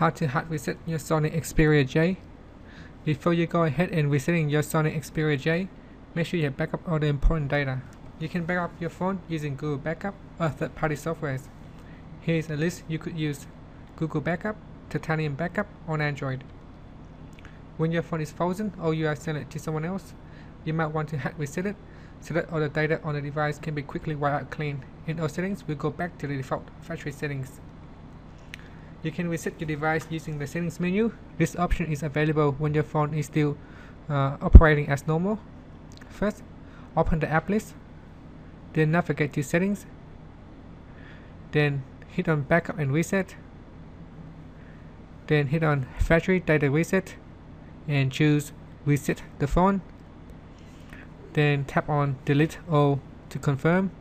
how to hard reset your Sony Xperia J. Before you go ahead and resetting your Sony Xperia J, make sure you have backup all the important data. You can back up your phone using Google Backup or third-party softwares. Here is a list you could use: Google Backup, Titanium Backup on Android. When your phone is frozen or you are selling it to someone else, you might want to hard reset it so that all the data on the device can be quickly wiped out clean, and all settings will go back to the default factory settings. You can reset your device using the settings menu. This option is available when your phone is still operating as normal. First, open the app list, then navigate to settings, then hit on backup and reset, then hit on factory data reset and choose reset the phone, then tap on delete all to confirm.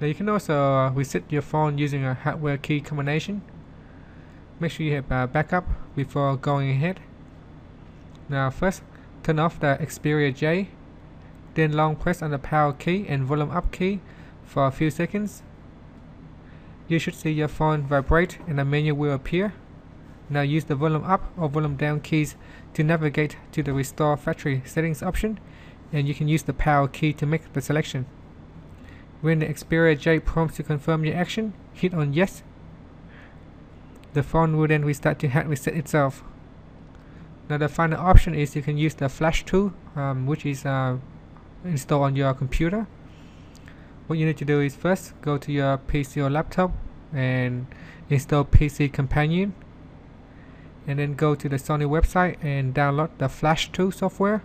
Now you can also reset your phone using a hardware key combination. Make sure you have a backup before going ahead. Now first, turn off the Xperia J, then long press on the power key and volume up key for a few seconds. You should see your phone vibrate and a menu will appear. Now use the volume up or volume down keys to navigate to the restore factory settings option, and you can use the power key to make the selection. When the Xperia J prompts to confirm your action, hit on yes. The phone will then restart to hard reset itself. Now the final option is you can use the Flash 2, which is installed on your computer. What you need to do is first go to your PC or laptop and install PC Companion, and then go to the Sony website and download the Flash 2 software.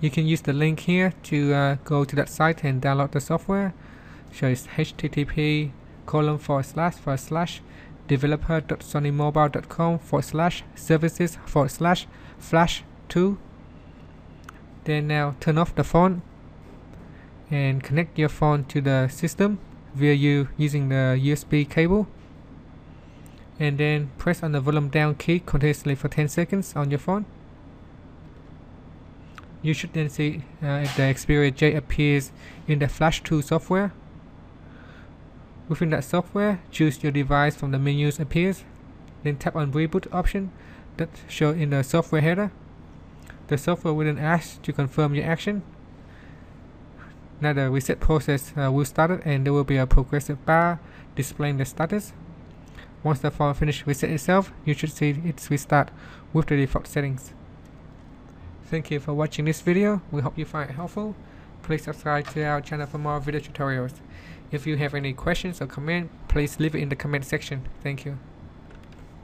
You can use the link here to go to that site and download the software. So it's http://developer.sonymobile.com/services/flash2. Then now turn off the phone and connect your phone to the system via using the USB cable, and then press on the volume down key continuously for 10 seconds on your phone. You should then see if the Xperia J appears in the Flash 2 software. Within that software, choose your device from the menus appears, then tap on reboot option that show in the software header. The software will then ask to confirm your action. Now the reset process will start, and there will be a progressive bar displaying the status. Once the phone finishes reset itself, you should see it restart with the default settings. Thank you for watching this video. We hope you find it helpful. Please subscribe to our channel for more video tutorials. If you have any questions or comments, please leave it in the comment section. Thank you.